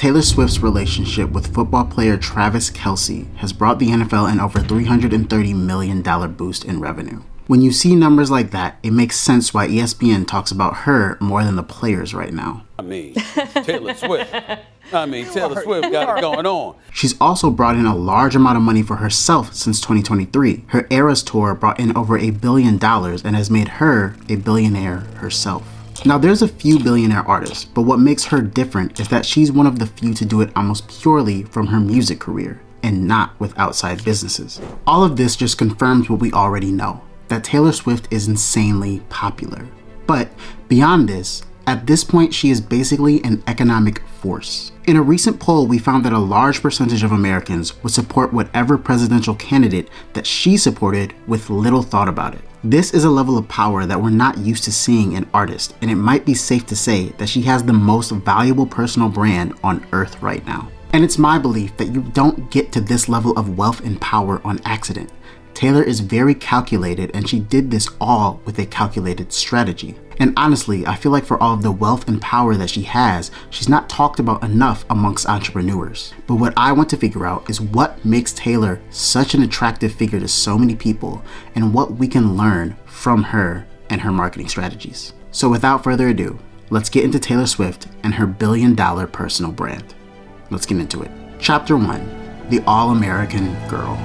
Taylor Swift's relationship with football player Travis Kelce has brought the NFL an over $330 million boost in revenue. When you see numbers like that, it makes sense why ESPN talks about her more than the players right now. Taylor Swift got it going on. She's also brought in a large amount of money for herself since 2023. Her Eras tour brought in over $1 billion and has made her a billionaire herself. Now, there's a few billionaire artists, but what makes her different is that she's one of the few to do it almost purely from her music career and not with outside businesses. All of this just confirms what we already know, that Taylor Swift is insanely popular. But beyond this, at this point, she is basically an economic force. In a recent poll, we found that a large percentage of Americans would support whatever presidential candidate that she supported with little thought about it. This is a level of power that we're not used to seeing in artists, and it might be safe to say that she has the most valuable personal brand on earth right now. And it's my belief that you don't get to this level of wealth and power on accident. Taylor is very calculated, and she did this all with a calculated strategy. And honestly, I feel like for all of the wealth and power that she has, she's not talked about enough amongst entrepreneurs. But what I want to figure out is what makes Taylor such an attractive figure to so many people, and what we can learn from her and her marketing strategies. So without further ado, let's get into Taylor Swift and her billion-dollar personal brand. Let's get into it. Chapter 1, The All-American Girl.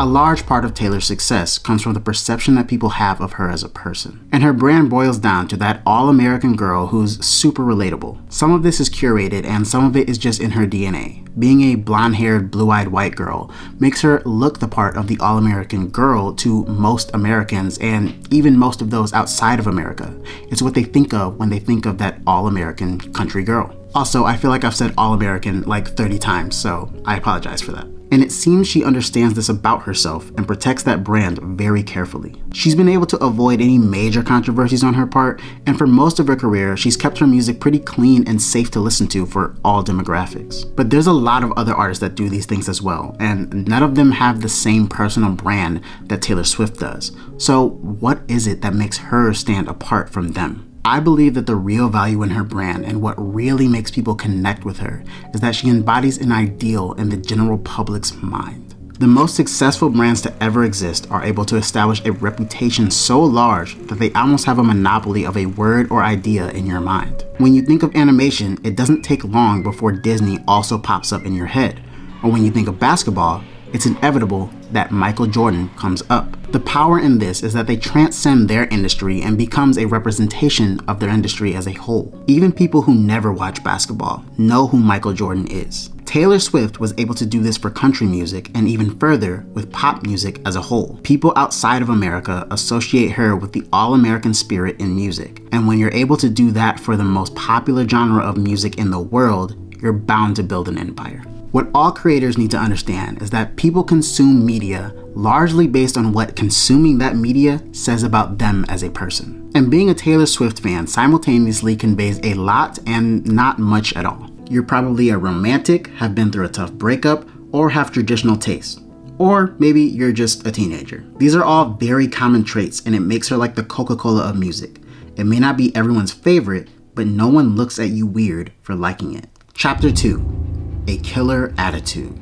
A large part of Taylor's success comes from the perception that people have of her as a person. And her brand boils down to that all-American girl who's super relatable. Some of this is curated and some of it is just in her DNA. Being a blonde-haired, blue-eyed white girl makes her look the part of the all-American girl to most Americans and even most of those outside of America. It's what they think of when they think of that all-American country girl. Also, I feel like I've said all-American like 30 times, so I apologize for that. And it seems she understands this about herself and protects that brand very carefully. She's been able to avoid any major controversies on her part, and for most of her career, she's kept her music pretty clean and safe to listen to for all demographics. But there's a lot of other artists that do these things as well, and none of them have the same personal brand that Taylor Swift does. So what is it that makes her stand apart from them? I believe that the real value in her brand and what really makes people connect with her is that she embodies an ideal in the general public's mind. The most successful brands to ever exist are able to establish a reputation so large that they almost have a monopoly of a word or idea in your mind. When you think of animation, it doesn't take long before Disney also pops up in your head. Or when you think of basketball, it's inevitable that Michael Jordan comes up. The power in this is that they transcend their industry and becomes a representation of their industry as a whole. Even people who never watch basketball know who Michael Jordan is. Taylor Swift was able to do this for country music and even further with pop music as a whole. People outside of America associate her with the all-American spirit in music. And when you're able to do that for the most popular genre of music in the world, you're bound to build an empire. What all creators need to understand is that people consume media largely based on what consuming that media says about them as a person. And being a Taylor Swift fan simultaneously conveys a lot and not much at all. You're probably a romantic, have been through a tough breakup, or have traditional tastes. Or maybe you're just a teenager. These are all very common traits, and it makes her like the Coca-Cola of music. It may not be everyone's favorite, but no one looks at you weird for liking it. Chapter 2. A killer attitude.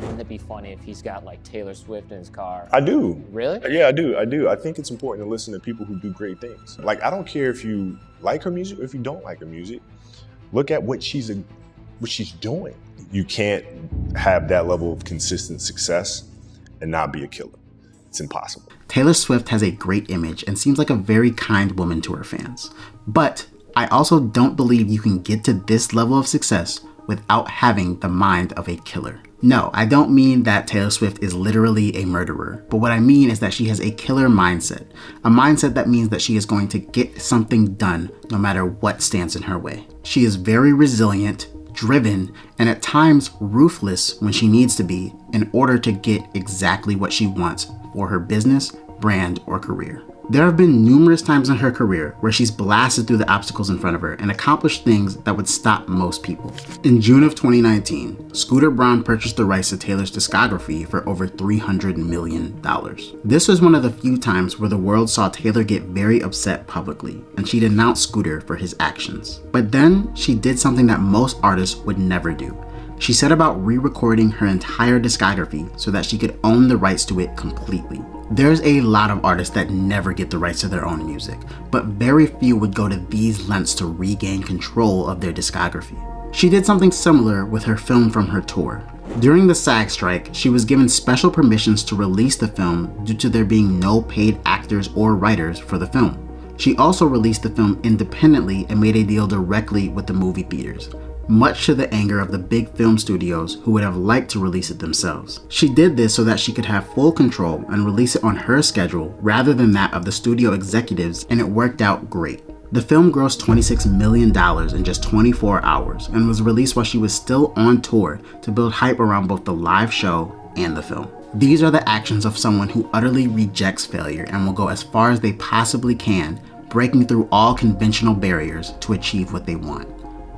Wouldn't it be funny if he's got like Taylor Swift in his car? I do. Really? Yeah, I do. I think it's important to listen to people who do great things. Like, I don't care if you like her music or if you don't like her music. Look at what she's doing. You can't have that level of consistent success and not be a killer. It's impossible. Taylor Swift has a great image and seems like a very kind woman to her fans. But I also don't believe you can get to this level of success without having the mind of a killer. No, I don't mean that Taylor Swift is literally a murderer, but what I mean is that she has a killer mindset, a mindset that means that she is going to get something done no matter what stands in her way. She is very resilient, driven, and at times ruthless when she needs to be in order to get exactly what she wants for her business, brand, or career. There have been numerous times in her career where she's blasted through the obstacles in front of her and accomplished things that would stop most people. In June of 2019, Scooter Braun purchased the rights to Taylor's discography for over $300 million. This was one of the few times where the world saw Taylor get very upset publicly, and she denounced Scooter for his actions. But then she did something that most artists would never do. She set about re-recording her entire discography so that she could own the rights to it completely. There's a lot of artists that never get the rights to their own music, but very few would go to these lengths to regain control of their discography. She did something similar with her film from her tour. During the SAG strike, she was given special permissions to release the film due to there being no paid actors or writers for the film. She also released the film independently and made a deal directly with the movie theaters, much to the anger of the big film studios who would have liked to release it themselves. She did this so that she could have full control and release it on her schedule rather than that of the studio executives, and it worked out great. The film grossed $26 million in just 24 hours and was released while she was still on tour to build hype around both the live show and the film. These are the actions of someone who utterly rejects failure and will go as far as they possibly can, breaking through all conventional barriers to achieve what they want.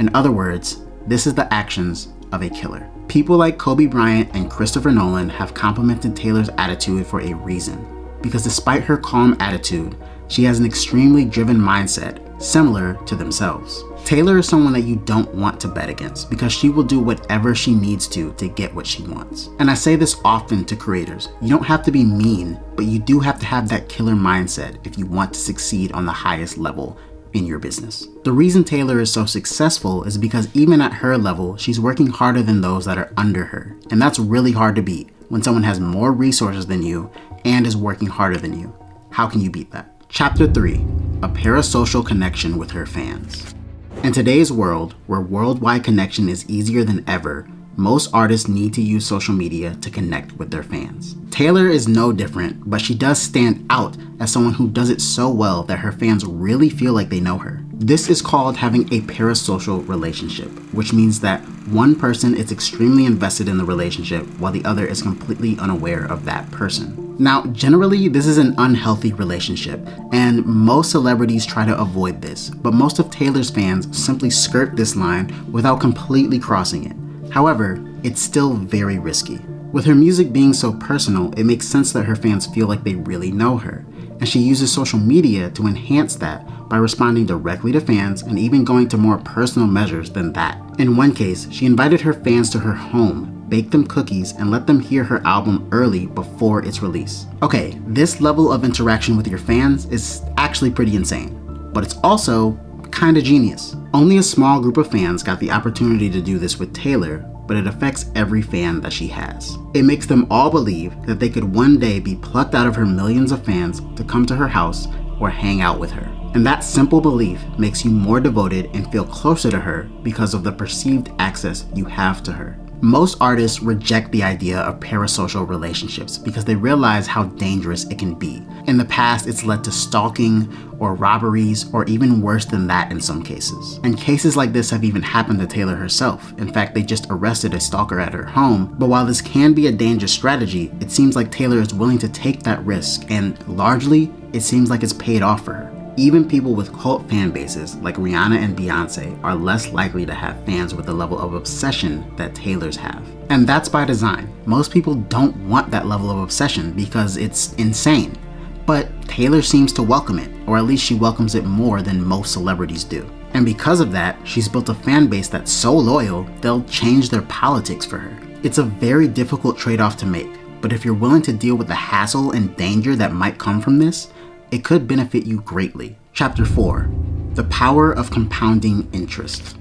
In other words, this is the actions of a killer. People like Kobe Bryant and Christopher Nolan have complimented Taylor's attitude for a reason, because despite her calm attitude, she has an extremely driven mindset similar to themselves. Taylor is someone that you don't want to bet against because she will do whatever she needs to get what she wants. And I say this often to creators, you don't have to be mean, but you do have to have that killer mindset if you want to succeed on the highest level in your business. The reason Taylor is so successful is because even at her level, she's working harder than those that are under her. And that's really hard to beat when someone has more resources than you and is working harder than you. How can you beat that? Chapter 3, a parasocial connection with her fans. In today's world, where worldwide connection is easier than ever, most artists need to use social media to connect with their fans. Taylor is no different, but she does stand out as someone who does it so well that her fans really feel like they know her. This is called having a parasocial relationship, which means that one person is extremely invested in the relationship while the other is completely unaware of that person. Now, generally, this is an unhealthy relationship, and most celebrities try to avoid this, but most of Taylor's fans simply skirt this line without completely crossing it. However, it's still very risky. With her music being so personal, it makes sense that her fans feel like they really know her, and she uses social media to enhance that by responding directly to fans and even going to more personal measures than that. In one case, she invited her fans to her home, baked them cookies, and let them hear her album early before its release. Okay, this level of interaction with your fans is actually pretty insane, but it's also kinda genius. Only a small group of fans got the opportunity to do this with Taylor, but it affects every fan that she has. It makes them all believe that they could one day be plucked out of her millions of fans to come to her house or hang out with her. And that simple belief makes you more devoted and feel closer to her because of the perceived access you have to her. Most artists reject the idea of parasocial relationships because they realize how dangerous it can be. In the past, it's led to stalking or robberies, or even worse than that in some cases. And cases like this have even happened to Taylor herself. In fact, they just arrested a stalker at her home. But while this can be a dangerous strategy, it seems like Taylor is willing to take that risk, and largely, it seems like it's paid off for her. Even people with cult fan bases like Rihanna and Beyonce are less likely to have fans with the level of obsession that Taylor's have. And that's by design. Most people don't want that level of obsession because it's insane. But Taylor seems to welcome it, or at least she welcomes it more than most celebrities do. And because of that, she's built a fan base that's so loyal, they'll change their politics for her. It's a very difficult trade-off to make, but if you're willing to deal with the hassle and danger that might come from this, it could benefit you greatly. Chapter 4, the power of compounding interest.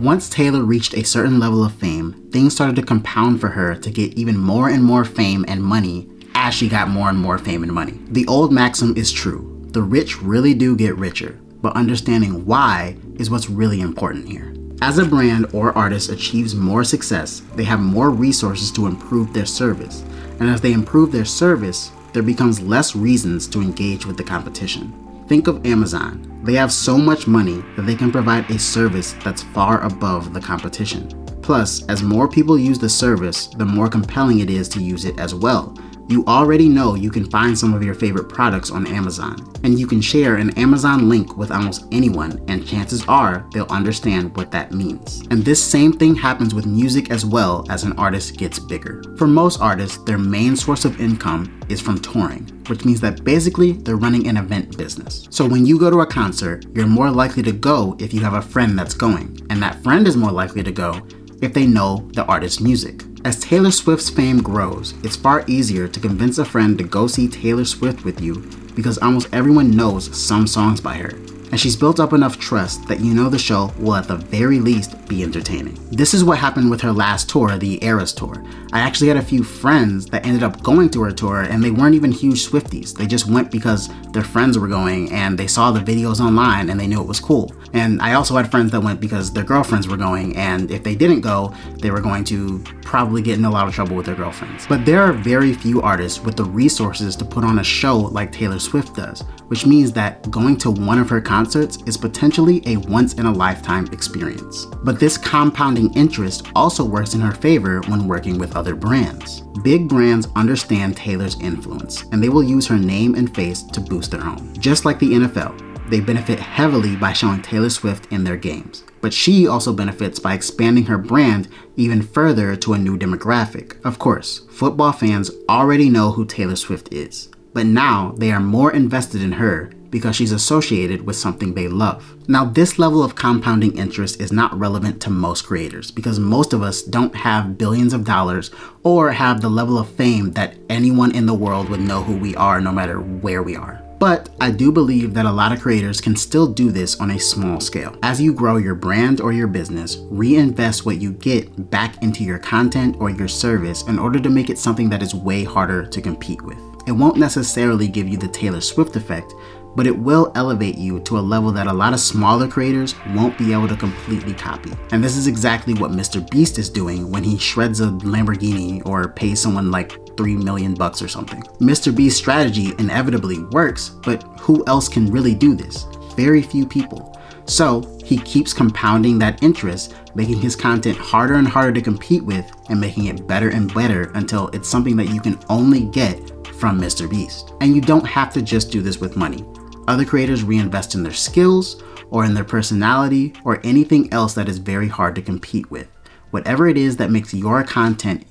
Once Taylor reached a certain level of fame, things started to compound for her to get even more and more fame and money as she got more and more fame and money. The old maxim is true, the rich really do get richer, but understanding why is what's really important here. As a brand or artist achieves more success, they have more resources to improve their service, and as they improve their service, there becomes less reasons to engage with the competition. Think of Amazon. They have so much money that they can provide a service that's far above the competition. Plus, as more people use the service, the more compelling it is to use it as well, You already know you can find some of your favorite products on Amazon, and you can share an Amazon link with almost anyone, and chances are they'll understand what that means. And this same thing happens with music as well as an artist gets bigger. For most artists, their main source of income is from touring, which means that basically they're running an event business. So when you go to a concert, you're more likely to go if you have a friend that's going, and that friend is more likely to go if they know the artist's music. As Taylor Swift's fame grows, it's far easier to convince a friend to go see Taylor Swift with you because almost everyone knows some songs by her. And she's built up enough trust that you know the show will at the very least be entertaining. This is what happened with her last tour, the Eras tour. I actually had a few friends that ended up going to her tour, and they weren't even huge Swifties. They just went because their friends were going and they saw the videos online and they knew it was cool. And I also had friends that went because their girlfriends were going, and if they didn't go, they were going to probably get in a lot of trouble with their girlfriends. But there are very few artists with the resources to put on a show like Taylor Swift does, which means that going to one of her concerts is potentially a once-in-a-lifetime experience. But this compounding interest also works in her favor when working with other brands. Big brands understand Taylor's influence, and they will use her name and face to boost their own. Just like the NFL, they benefit heavily by showing Taylor Swift in their games. But she also benefits by expanding her brand even further to a new demographic. Of course, football fans already know who Taylor Swift is, but now they are more invested in her because she's associated with something they love. Now, this level of compounding interest is not relevant to most creators because most of us don't have billions of dollars or have the level of fame that anyone in the world would know who we are no matter where we are. But I do believe that a lot of creators can still do this on a small scale. As you grow your brand or your business, reinvest what you get back into your content or your service in order to make it something that is way harder to compete with. It won't necessarily give you the Taylor Swift effect, but it will elevate you to a level that a lot of smaller creators won't be able to completely copy. And this is exactly what Mr. Beast is doing when he shreds a Lamborghini or pays someone like $3 million or something. Mr. Beast's strategy inevitably works, but who else can really do this? Very few people. So he keeps compounding that interest, making his content harder and harder to compete with and making it better and better until it's something that you can only get from Mr. Beast. And you don't have to just do this with money. Other creators reinvest in their skills or in their personality or anything else that is very hard to compete with. Whatever it is that makes your content,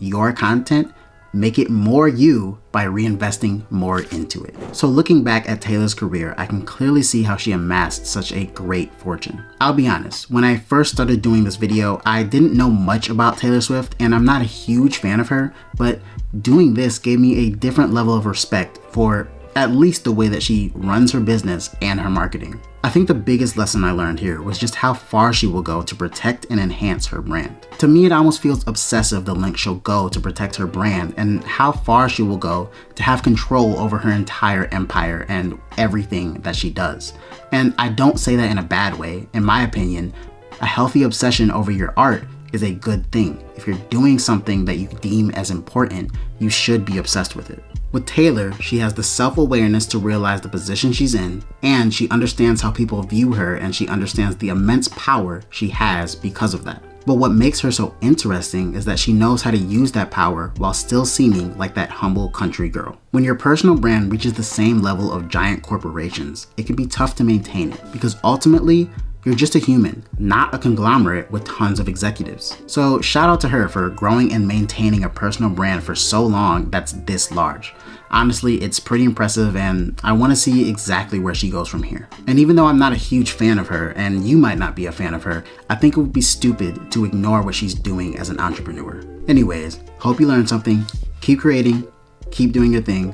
make it more you by reinvesting more into it. So looking back at Taylor's career, I can clearly see how she amassed such a great fortune. I'll be honest, when I first started doing this video, I didn't know much about Taylor Swift and I'm not a huge fan of her, but doing this gave me a different level of respect for at least the way that she runs her business and her marketing. I think the biggest lesson I learned here was just how far she will go to protect and enhance her brand. To me, it almost feels obsessive the length she'll go to protect her brand and how far she will go to have control over her entire empire and everything that she does. And I don't say that in a bad way. In my opinion, a healthy obsession over your art is a good thing. If you're doing something that you deem as important, you should be obsessed with it. With Taylor, she has the self-awareness to realize the position she's in, and she understands how people view her, and she understands the immense power she has because of that. But what makes her so interesting is that she knows how to use that power while still seeming like that humble country girl. When your personal brand reaches the same level of giant corporations, it can be tough to maintain it because ultimately, you're just a human, not a conglomerate with tons of executives. So shout out to her for growing and maintaining a personal brand for so long that's this large. Honestly, it's pretty impressive and I want to see exactly where she goes from here. And even though I'm not a huge fan of her, and you might not be a fan of her, I think it would be stupid to ignore what she's doing as an entrepreneur. Anyways, hope you learned something. Keep creating, keep doing your thing.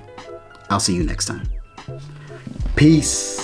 I'll see you next time. Peace.